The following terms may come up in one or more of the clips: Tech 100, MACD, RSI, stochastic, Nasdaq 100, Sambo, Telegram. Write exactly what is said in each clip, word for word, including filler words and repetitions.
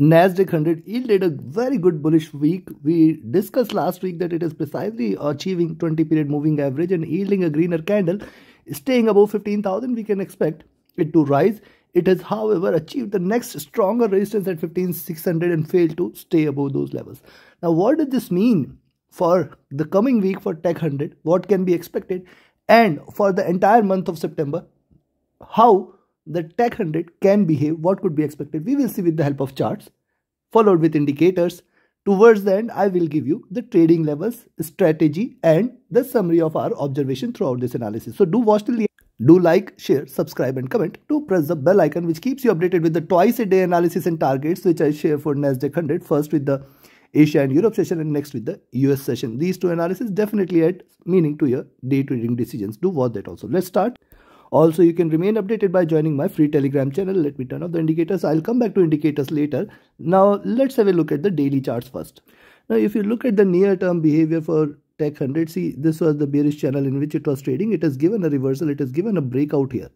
Nasdaq one hundred yielded a very good bullish week. We discussed last week that it is precisely achieving twenty period moving average and yielding a greener candle. Staying above fifteen thousand, we can expect it to rise. It has, however, achieved the next stronger resistance at fifteen six hundred and failed to stay above those levels. Now, what does this mean for the coming week for Tech one hundred? What can be expected? And for the entire month of September, how the Tech one hundred can behave, what could be expected? We will see with the help of charts, followed with indicators. Towards the end, I will give you the trading levels, strategy, and the summary of our observation throughout this analysis. So do watch till the end. Do like, share, subscribe, and comment. Do press the bell icon, which keeps you updated with the twice a day analysis and targets, which I share for Nasdaq one hundred, first with the Asia and Europe session and next with the U S session. These two analyses definitely add meaning to your day trading decisions. Do watch that also. Let's start. Also, you can remain updated by joining my free Telegram channel. Let me turn off the indicators. I'll come back to indicators later. Now, let's have a look at the daily charts first. Now, if you look at the near-term behavior for Tech one hundred, see, this was the bearish channel in which it was trading. It has given a reversal. It has given a breakout here.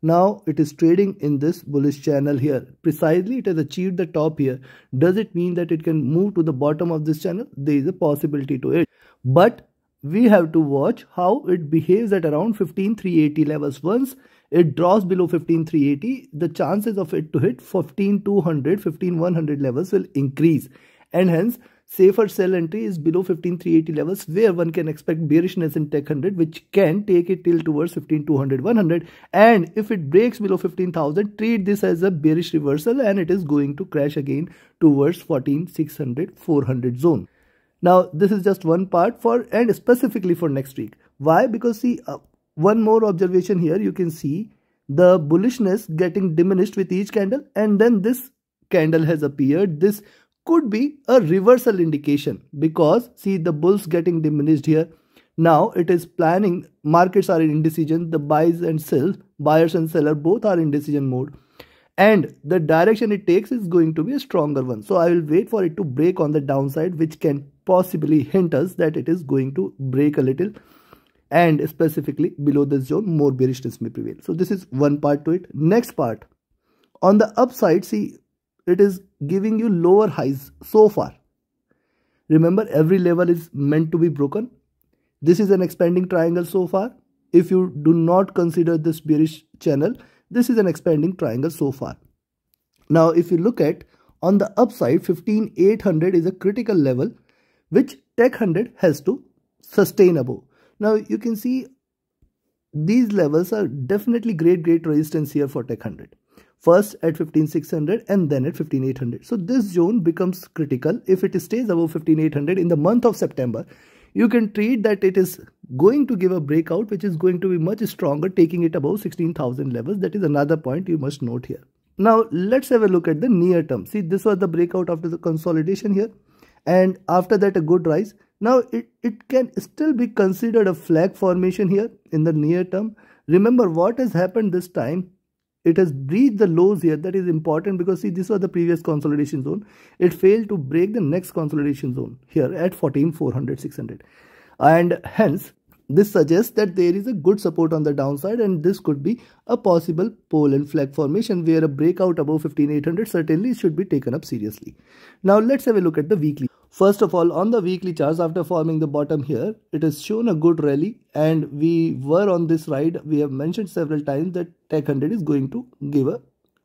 Now, it is trading in this bullish channel here. Precisely, it has achieved the top here. Does it mean that it can move to the bottom of this channel? There is a possibility to it. But we have to watch how it behaves at around fifteen three eighty levels. Once it drops below fifteen three eighty, the chances of it to hit fifteen two hundred, fifteen one hundred levels will increase. And hence, safer sell entry is below fifteen three eighty levels, where one can expect bearishness in Tech one hundred, which can take it till towards fifteen two hundred, one hundred. And if it breaks below fifteen thousand, treat this as a bearish reversal and it is going to crash again towards fourteen six hundred, four hundred zone. Now, this is just one part for and specifically for next week. Why? Because see, uh, one more observation here, you can see the bullishness getting diminished with each candle, and then this candle has appeared. This could be a reversal indication because see, the bulls getting diminished here. Now it is planning, markets are in indecision, the buys and sells, buyers and seller both are in decision mode. And the direction it takes is going to be a stronger one. So I will wait for it to break on the downside, which can possibly hint us that it is going to break a little. And specifically below this zone, more bearishness may prevail. So this is one part to it. Next part, on the upside, see, it is giving you lower highs so far. Remember, every level is meant to be broken. This is an expanding triangle so far. If you do not consider this bearish channel, this is an expanding triangle so far. Now, if you look at on the upside, fifteen eight hundred is a critical level which Tech one hundred has to sustain above. Now, you can see these levels are definitely great, great resistance here for Tech one hundred. First at fifteen six hundred and then at fifteen eight hundred. So, this zone becomes critical. If it stays above fifteen eight hundred in the month of September, you can treat that it is going to give a breakout which is going to be much stronger, taking it above sixteen thousand levels. That is another point you must note here. Now, let's have a look at the near term. See, this was the breakout after the consolidation here. And after that, a good rise. Now, it, it can still be considered a flag formation here in the near term. Remember what has happened this time. It has breached the lows here. That is important because see, this was the previous consolidation zone. It failed to break the next consolidation zone here at fourteen four hundred, six hundred. And hence, this suggests that there is a good support on the downside, and this could be a possible pole and flag formation where a breakout above fifteen eight hundred certainly should be taken up seriously. Now, let's have a look at the weekly. First of all, on the weekly charts, after forming the bottom here, it has shown a good rally, and we were on this ride. We have mentioned several times that Tech one hundred is going to give a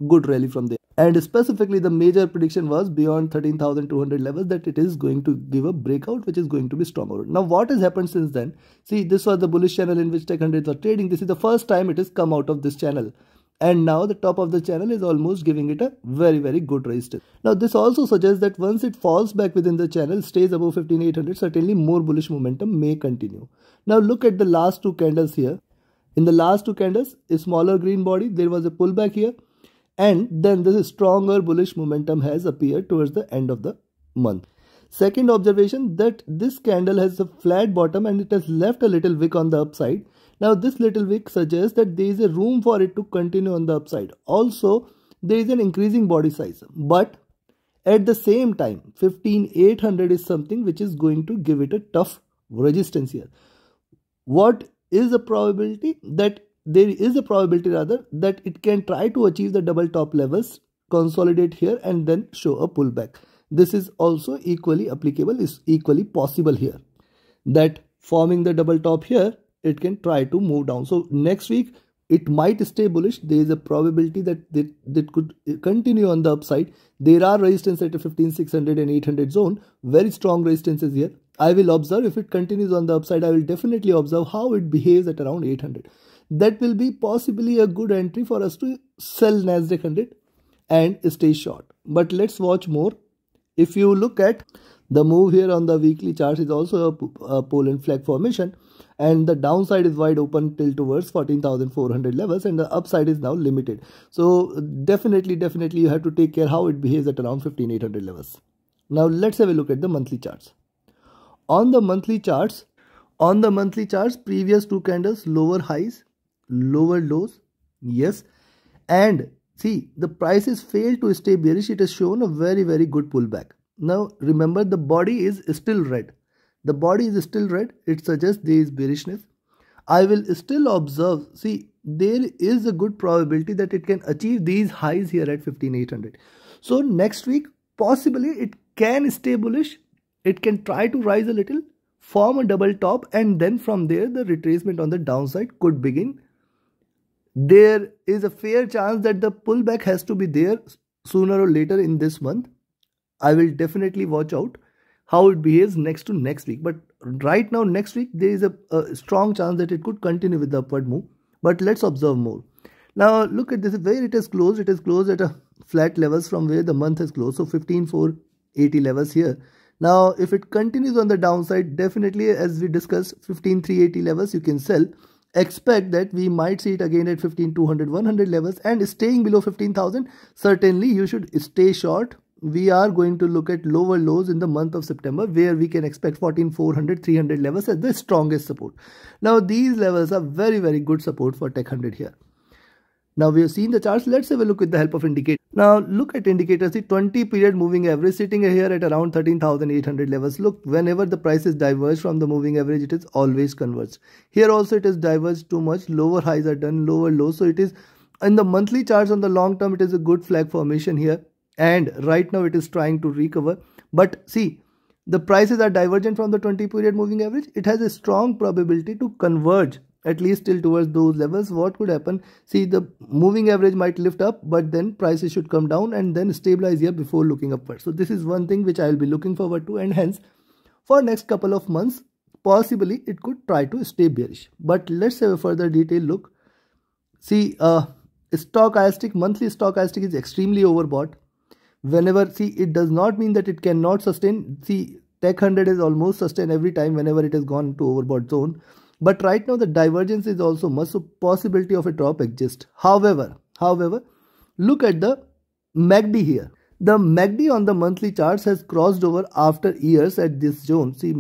good rally from there. And specifically, the major prediction was beyond thirteen thousand two hundred levels that it is going to give a breakout which is going to be stronger. Now, what has happened since then? See, this was the bullish channel in which Tech one hundred was trading. This is the first time it has come out of this channel. And now the top of the channel is almost giving it a very, very good resistance. Now, this also suggests that once it falls back within the channel, stays above fifteen eight hundred, certainly more bullish momentum may continue. Now, look at the last two candles here. In the last two candles, a smaller green body, there was a pullback here. And then this stronger bullish momentum has appeared towards the end of the month. Second observation, that this candle has a flat bottom and it has left a little wick on the upside. Now, this little wick suggests that there is a room for it to continue on the upside. Also, there is an increasing body size. But at the same time, fifteen eight hundred is something which is going to give it a tough resistance here. What is the probability that There is a probability rather that it can try to achieve the double top levels consolidate here and then show a pullback. This is also equally applicable, is equally possible here, that forming the double top here, it can try to move down. So next week it might stay bullish. There is a probability that that, that could continue on the upside. There are resistance at fifteen six hundred and eight hundred zone, very strong resistances here. I will observe if it continues on the upside. I will definitely observe how it behaves at around eight hundred. That will be possibly a good entry for us to sell Nasdaq one hundred and stay short. But let's watch more. If you look at the move here on the weekly chart, is also a, a pole and flag formation, and the downside is wide open till towards fourteen thousand four hundred levels, and the upside is now limited. So definitely, definitely you have to take care how it behaves at around fifteen eight hundred levels. Now let's have a look at the monthly charts. On the monthly charts, on the monthly charts, previous two candles, lower highs, lower lows, yes, and see, the prices failed to stay bearish. It has shown a very, very good pullback. Now, remember, the body is still red. The body is still red. It suggests there is bearishness. I will still observe. See, there is a good probability that it can achieve these highs here at fifteen eight hundred. So, next week, possibly it can stay bullish. It can try to rise a little, form a double top, and then from there, the retracement on the downside could begin. There is a fair chance that the pullback has to be there sooner or later in this month. I will definitely watch out how it behaves next to next week. But right now, next week, there is a, a strong chance that it could continue with the upward move. But let's observe more. Now, look at this. Where it has closed, it has closed at a flat levels from where the month has closed. So, fifteen four eighty levels here. Now, if it continues on the downside, definitely, as we discussed, fifteen three eighty levels, you can sell. Expect that we might see it again at fifteen two hundred, one hundred levels, and staying below fifteen thousand, certainly you should stay short. We are going to look at lower lows in the month of September, where we can expect fourteen four hundred, three hundred levels as the strongest support. Now, these levels are very, very good support for Tech one hundred here. Now, we have seen the charts. Let's have a look with the help of indicators. Now, look at indicators. The twenty period moving average sitting here at around thirteen thousand eight hundred levels. Look, whenever the prices diverge from the moving average, it is always converged. Here also, it is diverged too much. Lower highs are done, lower lows. So, it is in the monthly charts on the long term, it is a good flag formation here. And right now, it is trying to recover. But see, the prices are divergent from the twenty period moving average. It has a strong probability to converge, at least till towards those levels. What could happen? See, the moving average might lift up, but then prices should come down and then stabilize here before looking upward. So this is one thing which I will be looking forward to, and hence for next couple of months, possibly it could try to stay bearish. But let's have a further detailed look. See, uh, stochastic, monthly stochastic is extremely overbought. Whenever, see, it does not mean that it cannot sustain. See, Tech one hundred is almost sustained every time whenever it has gone to overbought zone. But right now the divergence is also much, so possibility of a drop exists. However, however, look at the M A C D here. The M A C D on the monthly charts has crossed over after years at this zone. See,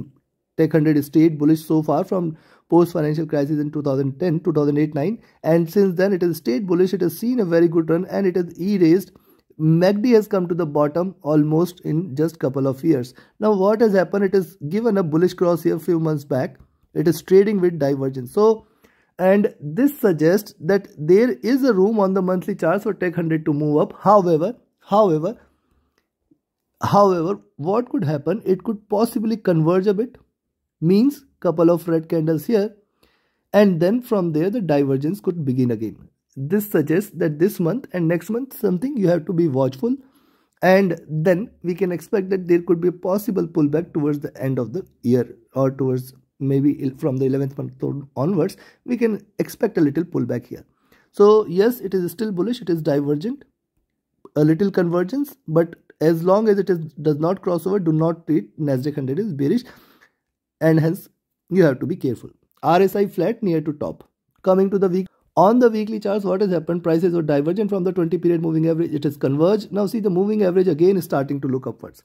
Tech one hundred stayed bullish so far from post-financial crisis in two thousand ten, two thousand eight nine. And since then it has stayed bullish, it has seen a very good run and it has erased. M A C D has come to the bottom almost in just couple of years. Now what has happened? It has given a bullish cross here a few months back. It is trading with divergence. So, and this suggests that there is a room on the monthly charts for Tech one hundred to move up. However, however, however, what could happen? It could possibly converge a bit, means couple of red candles here, and then from there the divergence could begin again. This suggests that this month and next month something you have to be watchful, and then we can expect that there could be a possible pullback towards the end of the year, or towards maybe from the eleventh month onwards, we can expect a little pullback here. So yes, it is still bullish, it is divergent, a little convergence, but as long as it is, does not cross over, do not treat Nasdaq one hundred is bearish, and hence you have to be careful. R S I flat near to top. Coming to the week, on the weekly charts, what has happened? Prices were divergent from the twenty period moving average, it is converged. Now see, the moving average again is starting to look upwards,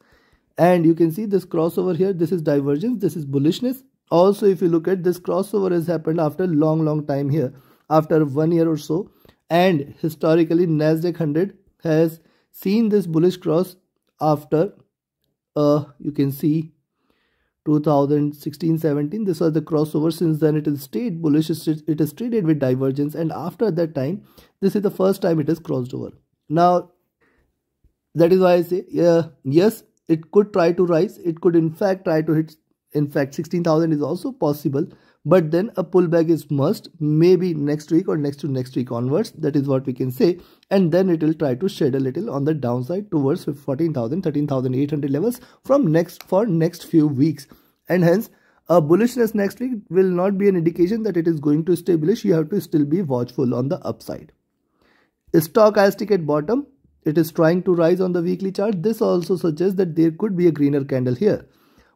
and you can see this crossover here. This is divergence, this is bullishness. Also, if you look at this, crossover has happened after a long, long time here, after one year or so. And historically, Nasdaq one hundred has seen this bullish cross after, uh, you can see, two thousand sixteen seventeen. This was the crossover. Since then, it has stayed bullish. It has traded with divergence. And after that time, this is the first time it has crossed over. Now, That is why I say, uh, yes, it could try to rise. It could in fact try to hit, in fact, sixteen thousand is also possible. But then a pullback is must, maybe next week or next to next week onwards. That is what we can say. And then it will try to shed a little on the downside towards fourteen thousand, thirteen thousand eight hundred levels from next for next few weeks. And hence, a bullishness next week will not be an indication that it is going to stay bullish. You have to still be watchful on the upside. Stochastic at bottom, it is trying to rise on the weekly chart. This also suggests that there could be a greener candle here.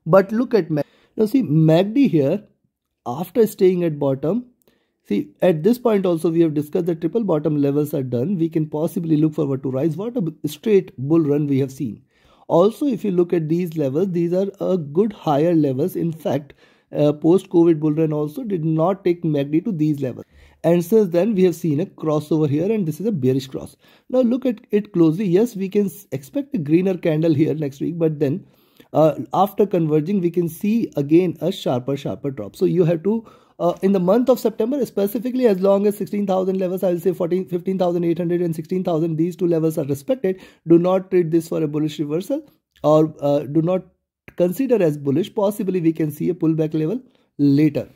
But look at M A C D. Now see, M A C D here, after staying at bottom, see at this point also we have discussed that triple bottom levels are done. We can possibly look forward to rise. What a straight bull run we have seen. Also, if you look at these levels, these are a good higher levels. In fact, uh, post-COVID bull run also did not take M A C D to these levels. And since then, we have seen a crossover here, and this is a bearish cross. Now, look at it closely. Yes, we can expect a greener candle here next week, but then uh, after converging, we can see again a sharper, sharper drop. So, you have to, uh, in the month of September, specifically as long as sixteen thousand levels, I will say fifteen thousand eight hundred and sixteen thousand, these two levels are respected. Do not trade this for a bullish reversal, or uh, do not consider as bullish. Possibly, we can see a pullback level later.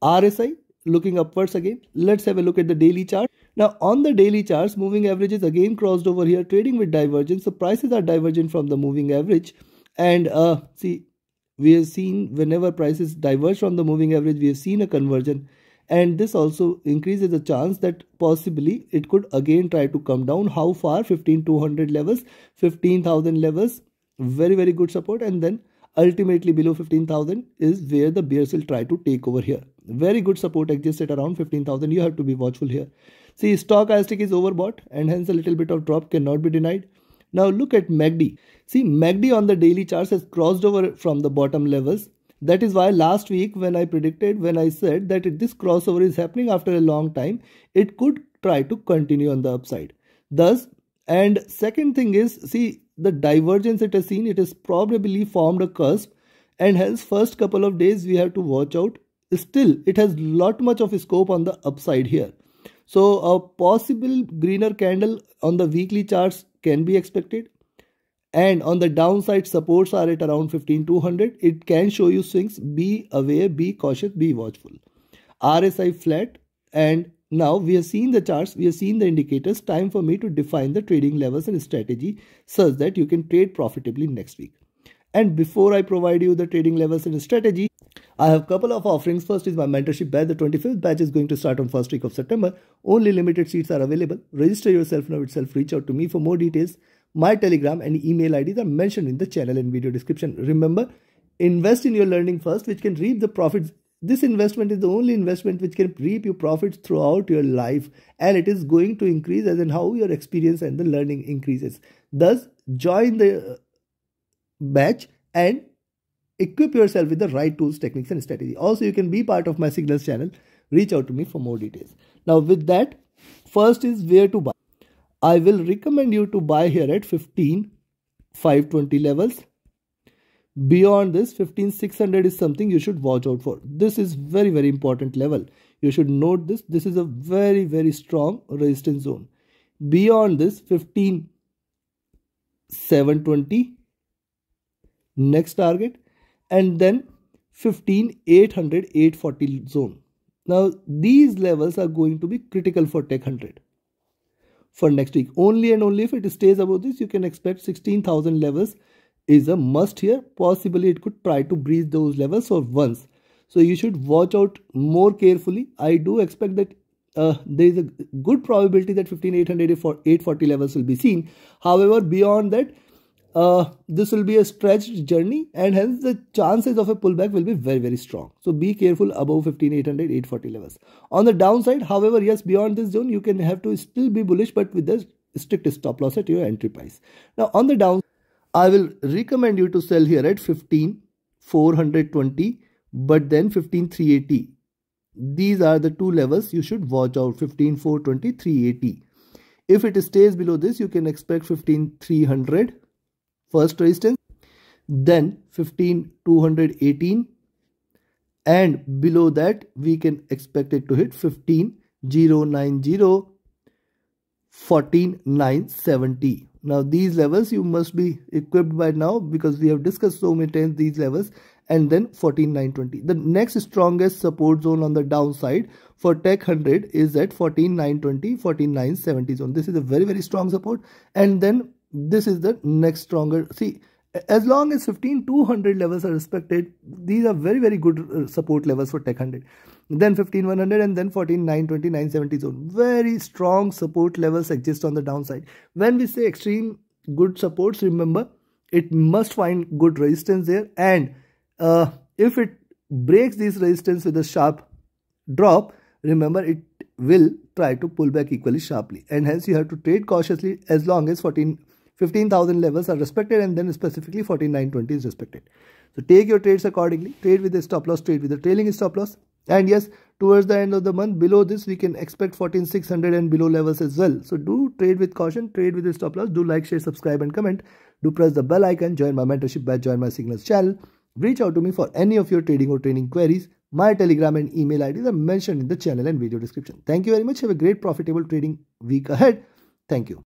R S I. Looking upwards again, let's have a look at the daily chart. Now on the daily charts, moving averages again crossed over here, trading with divergence. So prices are divergent from the moving average, and uh, see, we have seen whenever prices diverge from the moving average, we have seen a conversion, and this also increases the chance that possibly it could again try to come down. How far? fifteen thousand two hundred levels, fifteen thousand levels, very very good support, and then ultimately below fifteen thousand is where the bears will try to take over here. Very good support exists at around fifteen thousand. You have to be watchful here. See, stochastic is overbought and hence a little bit of drop cannot be denied. Now look at M A C D. See, M A C D on the daily charts has crossed over from the bottom levels. That is why last week when I predicted, when I said that it, this crossover is happening after a long time, it could try to continue on the upside. Thus, and second thing is, see, the divergence it has seen, it has probably formed a cusp, and hence first couple of days we have to watch out. Still, it has lot much of scope on the upside here. So a possible greener candle on the weekly charts can be expected. And on the downside, supports are at around fifteen thousand two hundred. It can show you swings. Be aware, be cautious, be watchful. R S I flat, and now we have seen the charts, we have seen the indicators. Time for me to define the trading levels and strategy such that you can trade profitably next week. And before I provide you the trading levels and strategy, I have a couple of offerings. First is my mentorship batch. The twenty-fifth batch is going to start on first week of September. Only limited seats are available. Register yourself now itself. Reach out to me for more details. My Telegram and email I Ds are mentioned in the channel and video description. Remember, invest in your learning first, which can reap the profits. This investment is the only investment which can reap you profits throughout your life, and it is going to increase as in how your experience and the learning increases. Thus, join the batch and equip yourself with the right tools, techniques and strategy. Also, you can be part of my Signals channel. Reach out to me for more details. Now with that, first is where to buy. I will recommend you to buy here at fifteen five twenty levels. Beyond this, fifteen six hundred is something you should watch out for. This is very very important level. You should note this. This is a very very strong resistance zone. Beyond this, fifteen seven twenty next target, and then fifteen eight hundred eight forty zone. Now these levels are going to be critical for Tech one hundred for next week. Only and only if it stays above this, you can expect sixteen thousand levels is a must here. Possibly it could try to breach those levels for once. So you should watch out more carefully. I do expect that uh, there is a good probability that fifteen eight hundred eight forty levels will be seen. However, beyond that, Uh, this will be a stretched journey, and hence the chances of a pullback will be very very strong. So be careful above fifteen eight hundred eight forty levels. On the downside, however, yes, beyond this zone you can have to still be bullish, but with the strict stop loss at your entry price. Now on the down, I will recommend you to sell here at fifteen four twenty, but then fifteen three eighty. These are the two levels you should watch out: fifteen four twenty, three eighty. If it stays below this, you can expect fifteen three hundred. First resistance, then fifteen two eighteen, and below that we can expect it to hit fifteen oh ninety, fourteen nine seventy. Now these levels you must be equipped by now, because we have discussed so many times these levels, and then fourteen nine twenty. The next strongest support zone on the downside for Tech one hundred is at fourteen nine twenty, fourteen nine seventy zone. This is a very very strong support, and then this is the next stronger. See, as long as fifteen two hundred levels are respected, these are very very good support levels for Tech one hundred. Then fifteen one hundred and then fourteen nine twenty, nine seventy zone. Very strong support levels exist on the downside. When we say extreme good supports, remember it must find good resistance there, and uh, if it breaks this resistance with a sharp drop, remember it will try to pull back equally sharply, and hence you have to trade cautiously as long as fourteen fifteen thousand levels are respected, and then specifically fourteen nine twenty is respected. So take your trades accordingly. Trade with a stop loss, trade with a trailing stop loss. And yes, towards the end of the month, below this we can expect fourteen six hundred and below levels as well. So do trade with caution, trade with a stop loss. Do like, share, subscribe and comment. Do press the bell icon. Join my mentorship batch, join my signals channel. Reach out to me for any of your trading or training queries. My Telegram and email I Ds are mentioned in the channel and video description. Thank you very much. Have a great profitable trading week ahead. Thank you.